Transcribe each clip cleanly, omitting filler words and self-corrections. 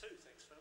too. Thanks, Phil.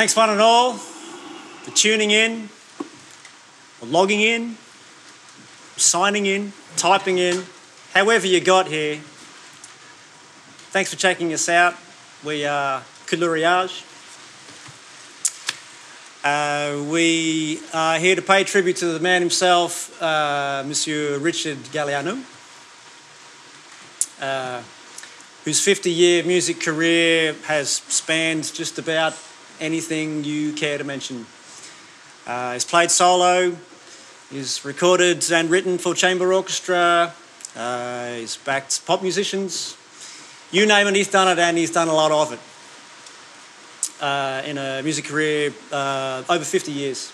Thanks one and all for tuning in, or logging in, signing in, typing in, however you got here. Thanks for checking us out. We are Coloriage. We are here to pay tribute to the man himself, Monsieur Richard Galliano, whose 50-year music career has spanned just about anything you care to mention. He's played solo, he's recorded and written for chamber orchestra, he's backed pop musicians. You name it, he's done it, and he's done a lot of it. In a music career over 50 years.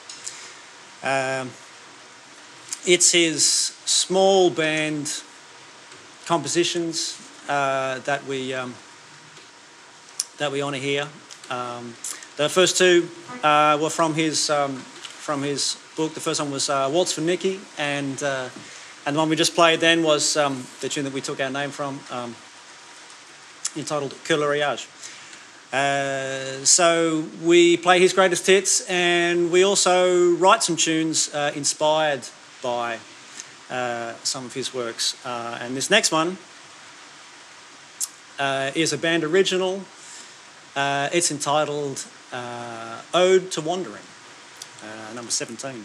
It's his small band compositions that we honour here. The first two were from his book. The first one was Waltz for Nicky, and the one we just played then was the tune that we took our name from, entitled Coloriage. So we play his greatest hits, and we also write some tunes inspired by some of his works. And this next one is a band original. It's entitled Ode to Wandering, number 17.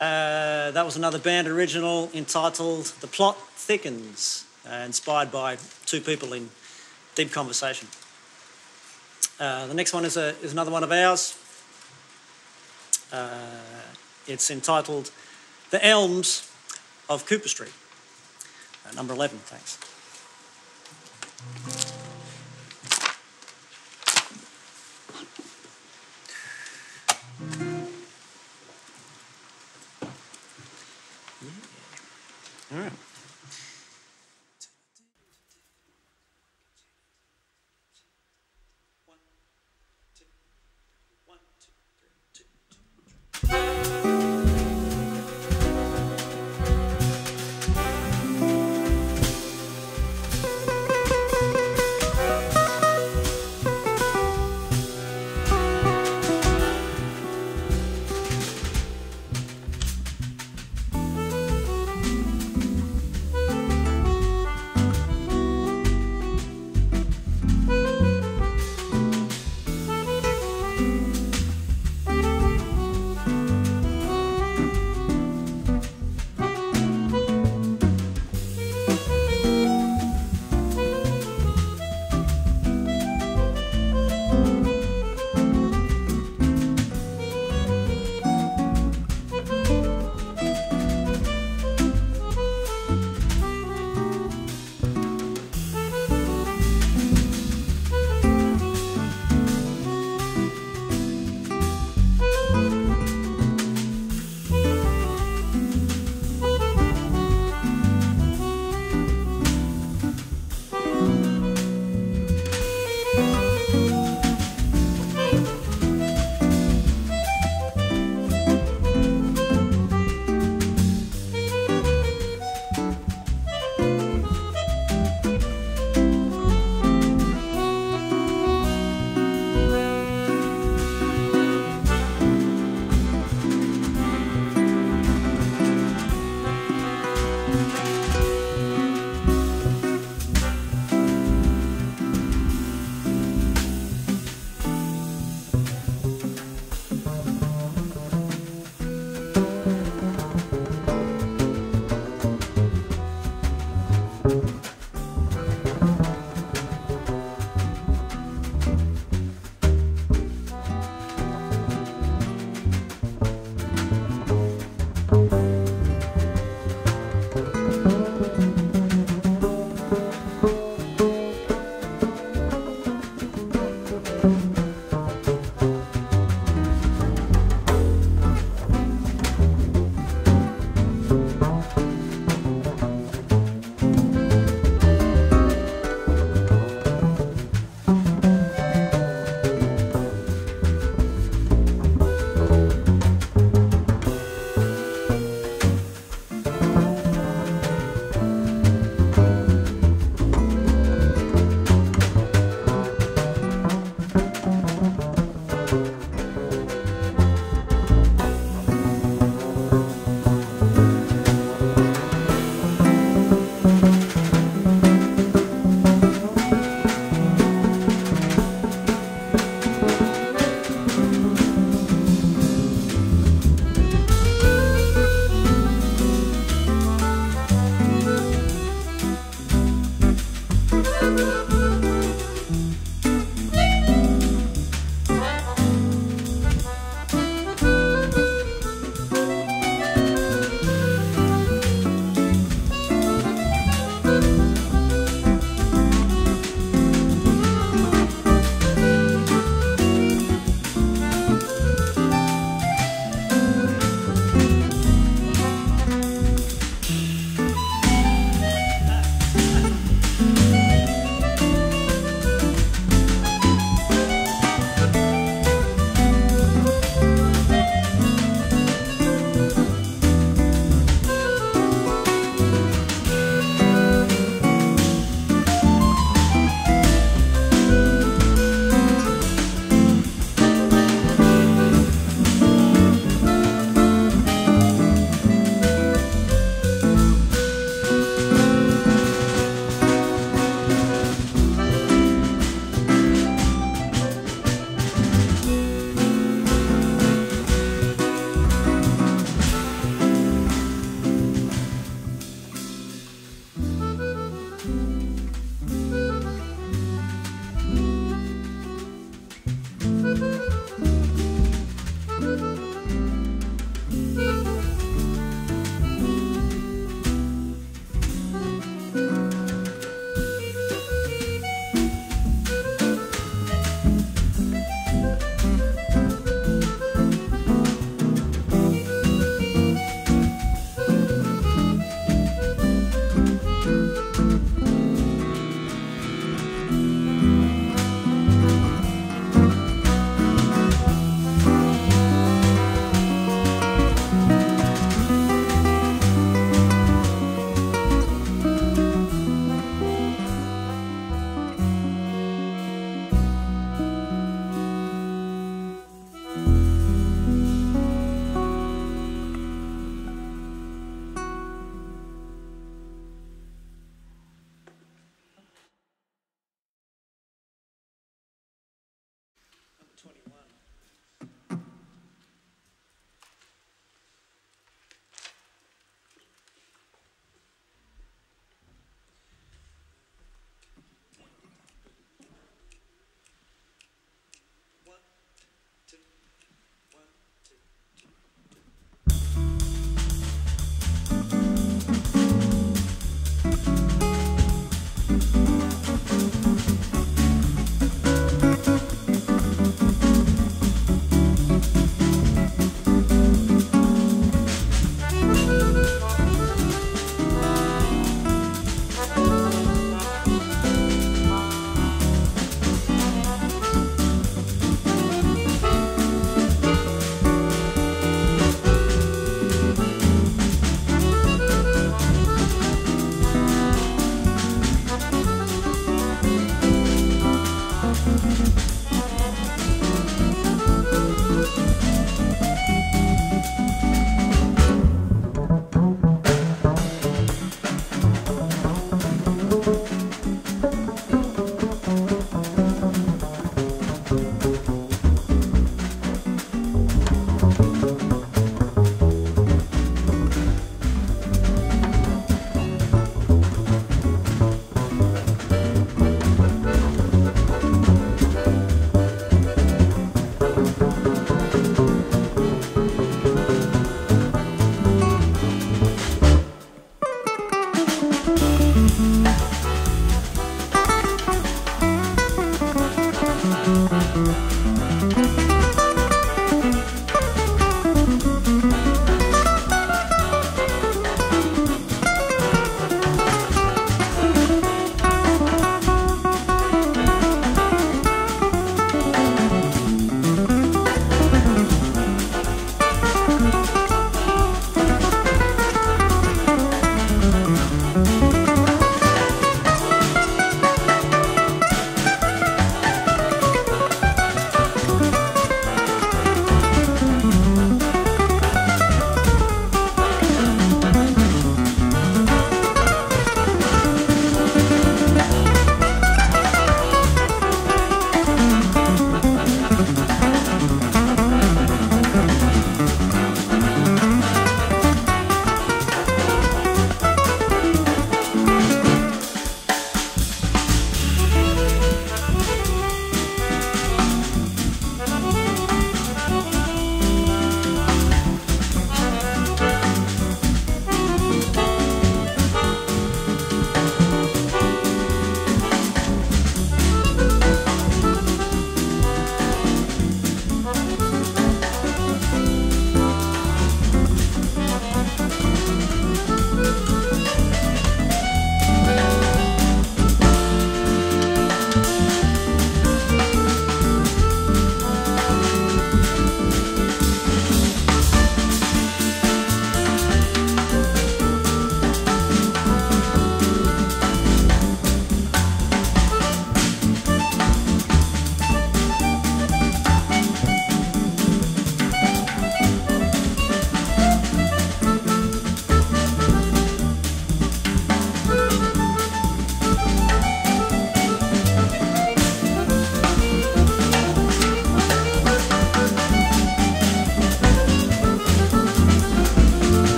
That was another band original entitled The Plot Thickens, inspired by two people in deep conversation. The next one is another one of ours. It's entitled The Elms of Cooper Street. Number 11, thanks. Yeah. All right.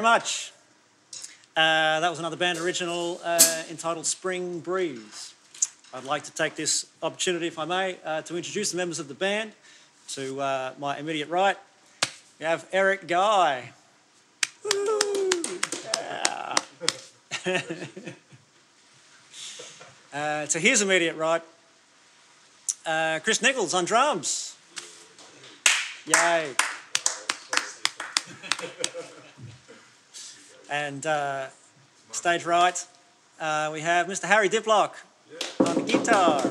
Much. That was another band original entitled Spring Breeze. I'd like to take this opportunity, if I may, to introduce the members of the band. To my immediate right, we have Eric Guy. Woo! Yeah. To his immediate right, Chris Nickolls on drums. Yay. And stage right, we have Mr. Harry Diplock on the guitar.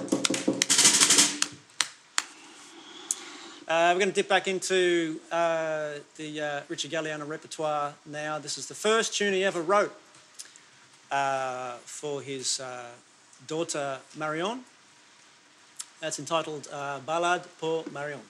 We're going to dip back into the Richard Galliano repertoire now. This is the first tune he ever wrote for his daughter Marion. That's entitled Ballade pour Marion.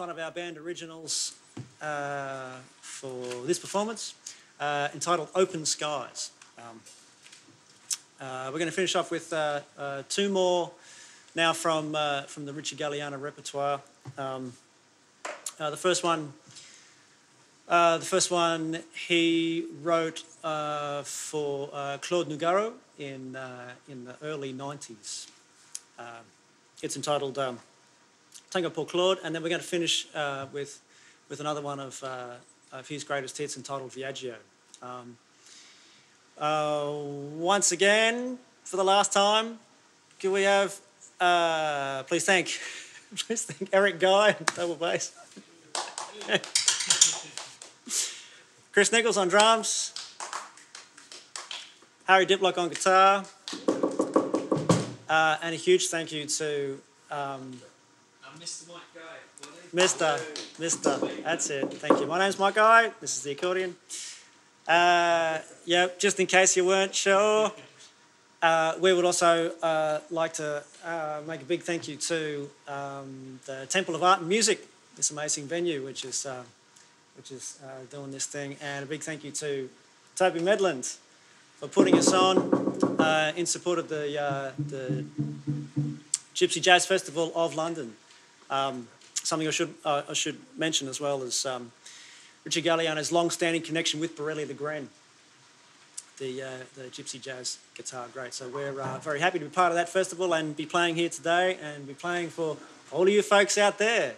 one of our band originals for this performance, entitled Open Skies. We're going to finish off with two more now from the Richard Galliano repertoire. The first one he wrote for Claude Nougaro in the early 90s. It's entitled Tango Paul Claude, and then we're going to finish with another one of his greatest hits entitled Viaggio. Once again, for the last time, can we have please thank Eric Guy on double bass. Chris Nickolls on drums, Harry Diplock on guitar, and a huge thank you to Mr. Mike Guy. Mr. That's it. Thank you. My name's Mike Guy. This is the accordion. Yeah, just in case you weren't sure, we would also like to make a big thank you to the Temple of Art and Music, this amazing venue, which is doing this thing. And a big thank you to Toby Medland for putting us on in support of the Gypsy Jazz Festival of London. Something I should mention as well is Richard Galliano's long-standing connection with Borelli the Gren, the Gypsy Jazz guitar great. So we're very happy to be part of that festival and be playing here today and be playing for all of you folks out there,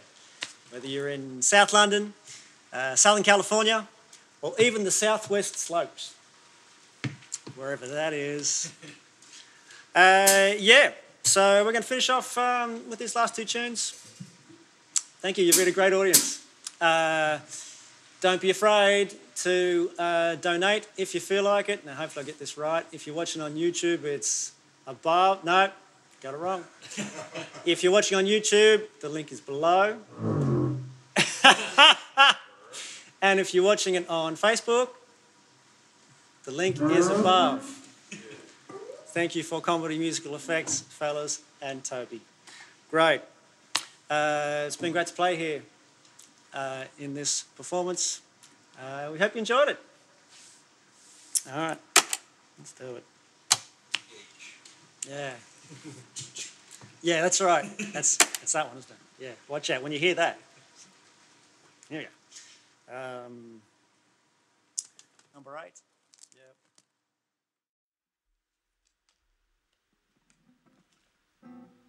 whether you're in South London, Southern California, or even the Southwest Slopes, wherever that is. Yeah, so we're going to finish off with these last two tunes. Thank you, you've been a great audience. Don't be afraid to donate if you feel like it. Now, hopefully I get this right. If you're watching on YouTube, it's above. No, got it wrong. If you're watching on YouTube, the link is below. And if you're watching it on Facebook, the link is above. Thank you for Comedy Musical Effects, fellas, and Toby. Great. It's been great to play here in this performance. We hope you enjoyed it. All right, let's do it. Yeah. Yeah, that's right. That's that one, isn't it? Yeah, watch out when you hear that. Here we go. Number 8. Yep.